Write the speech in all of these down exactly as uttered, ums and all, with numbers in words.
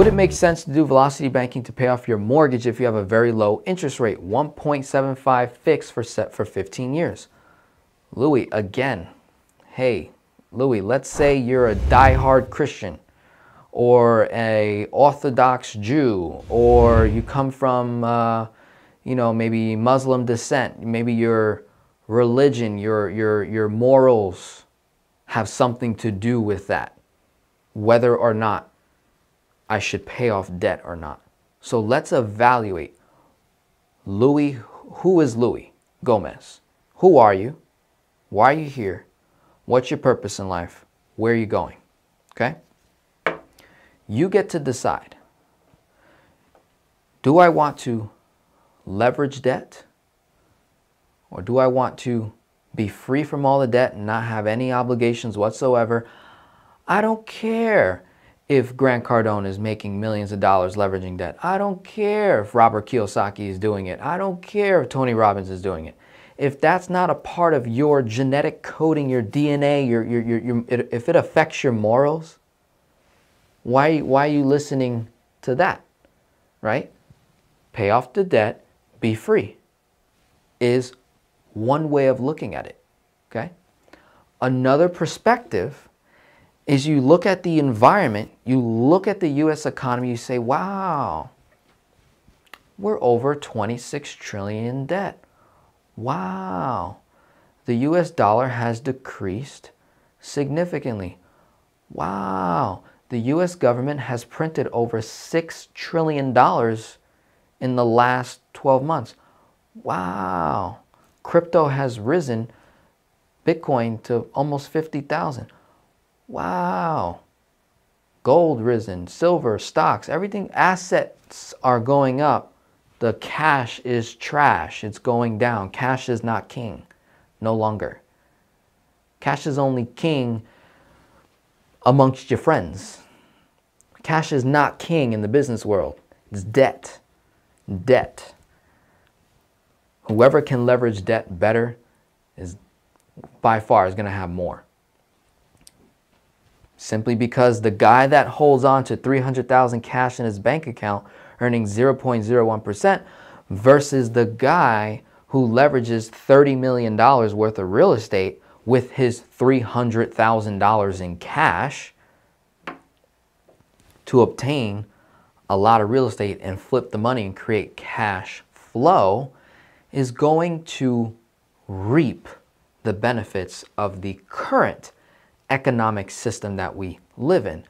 Would it make sense to do velocity banking to pay off your mortgage if you have a very low interest rate, one point seven five fixed for set for fifteen years? Louis, again, hey, Louis, let's say you're a diehard Christian or a Orthodox Jew, or you come from, uh, you know, maybe Muslim descent, maybe your religion, your, your, your morals have something to do with that, whether or not I should pay off debt or not. So let's evaluate. Louis, who is Louis Gomez? Who are you? Why are you here? What's your purpose in life? Where are you going? Okay? You get to decide. Do I want to leverage debt? Or do I want to be free from all the debt and not have any obligations whatsoever? I don't care if Grant Cardone is making millions of dollars leveraging debt. I don't care if Robert Kiyosaki is doing it. I don't care if Tony Robbins is doing it. If that's not a part of your genetic coding, your D N A, your, your, your, your, it, if it affects your morals, why, why are you listening to that, right? Pay off the debt, be free is one way of looking at it, okay? Another perspective is you look at the environment, you look at the U S economy, you say, wow, we're over twenty-six trillion dollars in debt. Wow, the U S dollar has decreased significantly. Wow, the U S government has printed over six trillion dollars in the last twelve months. Wow, crypto has risen, Bitcoin to almost fifty thousand. Wow, gold risen, silver, stocks, everything, assets are going up. The cash is trash, it's going down. Cash is not king, no longer. Cash is only king amongst your friends. Cash is not king in the business world, it's debt, debt. Whoever can leverage debt better is by far is gonna have more. Simply because the guy that holds on to three hundred thousand dollars cash in his bank account earning zero point zero one percent versus the guy who leverages thirty million dollars worth of real estate with his three hundred thousand dollars in cash to obtain a lot of real estate and flip the money and create cash flow is going to reap the benefits of the current economic system that we live in.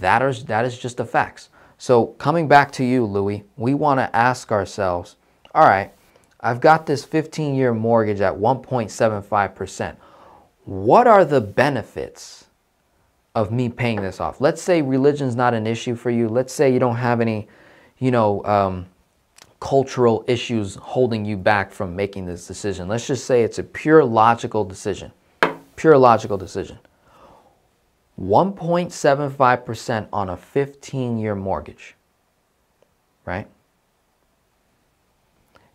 That is, that is just the facts. So coming back to you, Louis, we want to ask ourselves, all right, I've got this fifteen year mortgage at one point seven five percent. What are the benefits of me paying this off? Let's say religion's not an issue for you. Let's say you don't have any, you know, um, cultural issues holding you back from making this decision. Let's just say it's a pure logical decision. Pure logical decision. one point seven five percent on a fifteen year mortgage, right?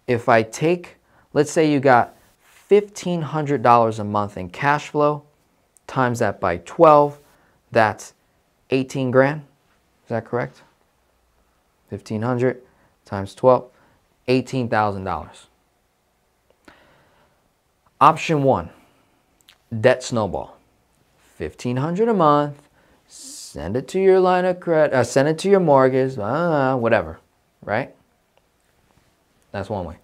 If I take, let's say you got fifteen hundred dollars a month in cash flow, times that by twelve, that's eighteen grand. Is that correct? fifteen hundred times twelve, eighteen thousand dollars. Option one. Debt snowball, fifteen hundred dollars a month, send it to your line of credit, uh, send it to your mortgage, uh, whatever, right? That's one way.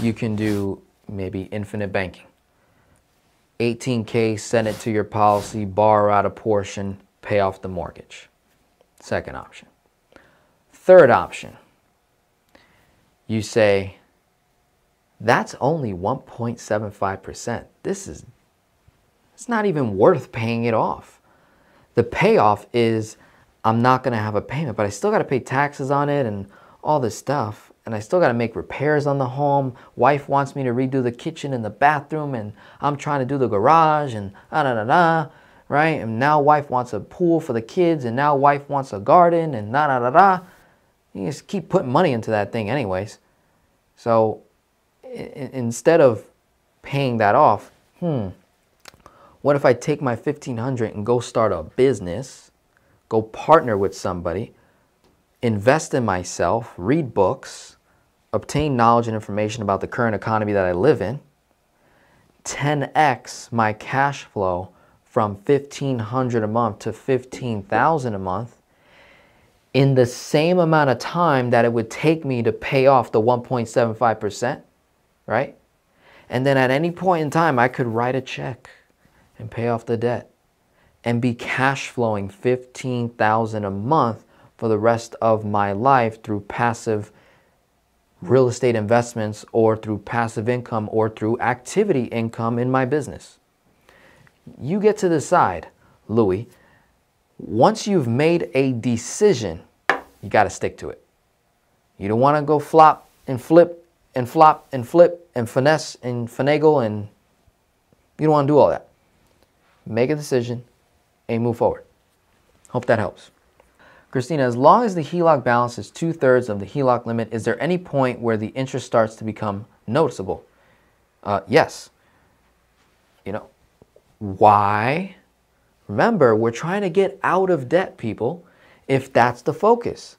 You can do maybe infinite banking. eighteen K, send it to your policy, borrow out a portion, pay off the mortgage. Second option. Third option, you say, that's only one point seven five percent. This is, it's not even worth paying it off. The payoff is I'm not gonna have a payment, but I still gotta pay taxes on it and all this stuff. And I still gotta make repairs on the home. Wife wants me to redo the kitchen and the bathroom and I'm trying to do the garage and da da da da, right? And now wife wants a pool for the kids and now wife wants a garden and da da da da. You just keep putting money into that thing anyways. So, instead of paying that off, hmm, what if I take my fifteen hundred and go start a business go partner with somebody, invest in myself, read books, obtain knowledge and information about the current economy that I live in, ten X my cash flow from fifteen hundred dollars a month to fifteen thousand dollars a month in the same amount of time that it would take me to pay off the one point seven five percent, right? And then at any point in time, I could write a check and pay off the debt and be cash flowing fifteen thousand dollars a month for the rest of my life through passive real estate investments or through passive income or through activity income in my business. You get to decide, Louis. Once you've made a decision, you got to stick to it. You don't want to go flop and flip and flop and flip and finesse and finagle, and you don't want to do all that. Make a decision and move forward. Hope that helps. Christina, as long as the H E L O C balance is two-thirds of the H E L O C limit, is there any point where the interest starts to become noticeable? Uh, yes. You know, why? Remember, we're trying to get out of debt, people, if that's the focus.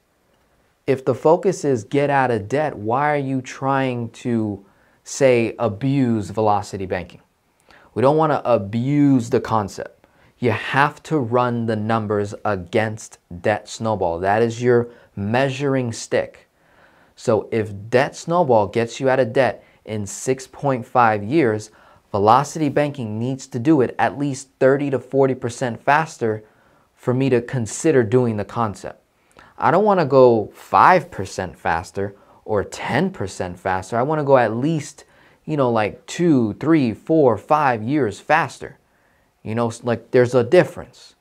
If the focus is get out of debt, why are you trying to, say, abuse velocity banking? We don't want to abuse the concept. You have to run the numbers against debt snowball. That is your measuring stick. So if debt snowball gets you out of debt in six point five years, velocity banking needs to do it at least thirty to forty percent faster for me to consider doing the concept. I don't want to go five percent faster or ten percent faster. I want to go at least, you know, like two, three, four, five years faster. You know, like there's a difference,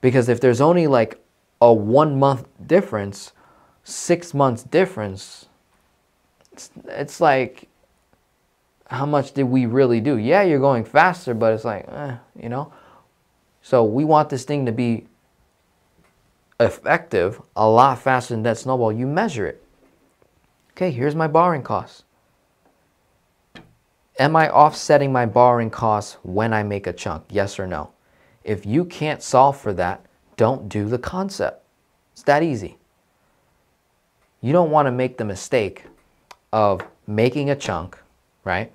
because if there's only like a one month difference, six months difference, it's, it's like, how much did we really do? Yeah, you're going faster, but it's like, eh, you know, so we want this thing to be effective a lot faster than that snowball. You measure it. Okay, here's my borrowing costs. Am I offsetting my borrowing costs when I make a chunk? Yes or no? If you can't solve for that, don't do the concept. It's that easy. You don't want to make the mistake of making a chunk, right?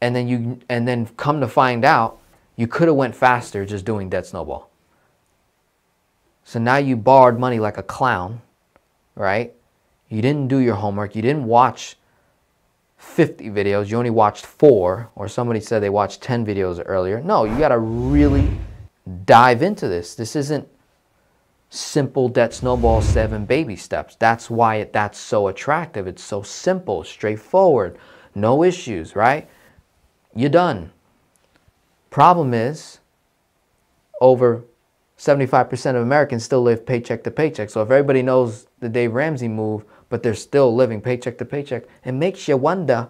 And then you and then come to find out you could have went faster just doing debt snowball. So now you borrowed money like a clown, right? You didn't do your homework, you didn't watch fifty videos, you only watched four, or somebody said they watched ten videos earlier. No, you got to really dive into this. This isn't simple debt snowball, seven baby steps. That's why it, that's so attractive. It's so simple, straightforward, no issues, right? You're done. Problem is, over seventy-five percent of Americans still live paycheck to paycheck. So if everybody knows the Dave Ramsey move, but they're still living paycheck to paycheck, it makes you wonder,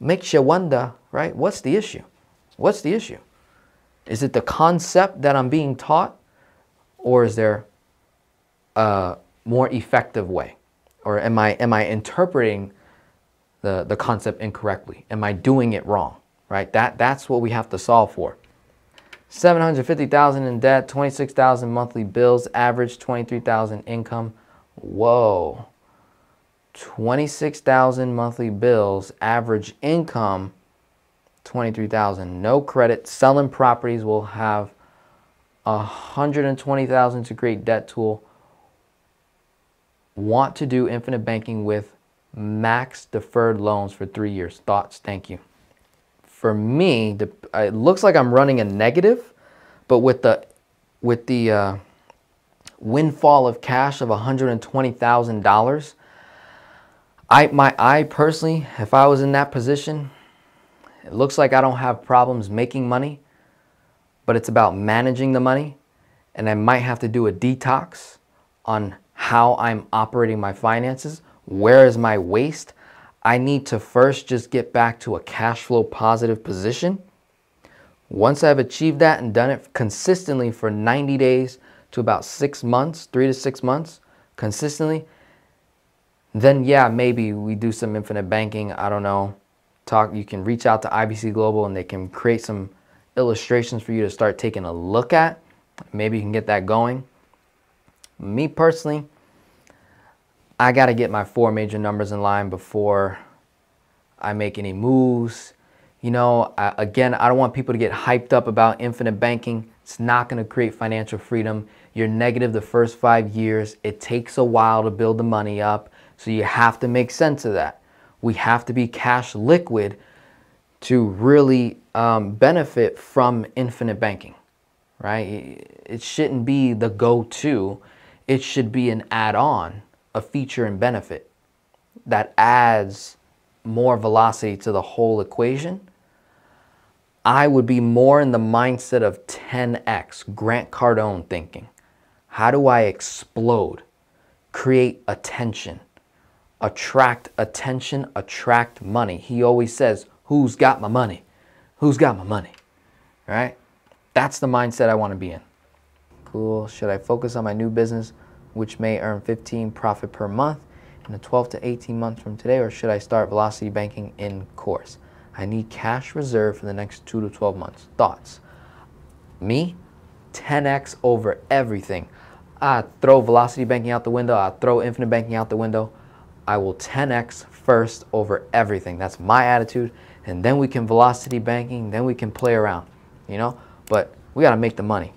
makes you wonder, right? What's the issue? What's the issue? Is it the concept that I'm being taught, or is there a more effective way? Or am I, am I interpreting the, the concept incorrectly? Am I doing it wrong, right? That, that's what we have to solve for. seven hundred fifty thousand in debt, twenty-six thousand monthly bills, average twenty-three thousand income. Whoa. twenty-six thousand monthly bills, average income twenty-three thousand. No credit, selling properties will have one hundred twenty thousand to create debt tool. Want to do infinite banking with max deferred loans for three years. Thoughts? Thank you. For me, the, it looks like I'm running a negative, but with the with the uh, windfall of cash of one hundred twenty thousand dollars. I, my, I personally, if I was in that position, it looks like I don't have problems making money, but it's about managing the money, and I might have to do a detox on how I'm operating my finances. Where is my waste? I need to first just get back to a cash flow positive position. Once I've achieved that and done it consistently for ninety days to about six months, three to six months consistently, then yeah, maybe we do some infinite banking. I don't know. Talk. You can reach out to I B C Global and they can create some illustrations for you to start taking a look at. Maybe you can get that going. Me personally, I got to get my four major numbers in line before I make any moves. You know, I, again, I don't want people to get hyped up about infinite banking. It's not going to create financial freedom. You're negative the first five years. It takes a while to build the money up. So you have to make sense of that. We have to be cash liquid to really um, benefit from infinite banking, right? It shouldn't be the go-to. It should be an add-on, a feature and benefit that adds more velocity to the whole equation. I would be more in the mindset of ten X, Grant Cardone thinking. How do I explode? Create attention. Attract attention, attract money. He always says, who's got my money? Who's got my money? Right? That's the mindset I want to be in. Cool. Should I focus on my new business, which may earn fifteen profit per month in the twelve to eighteen months from today, or should I start velocity banking in course? I need cash reserve for the next two to twelve months. Thoughts? Me? ten X over everything. I throw velocity banking out the window. I throw infinite banking out the window. I will ten X first over everything. That's my attitude. And then we can velocity banking. Then we can play around, you know, but we got to make the money.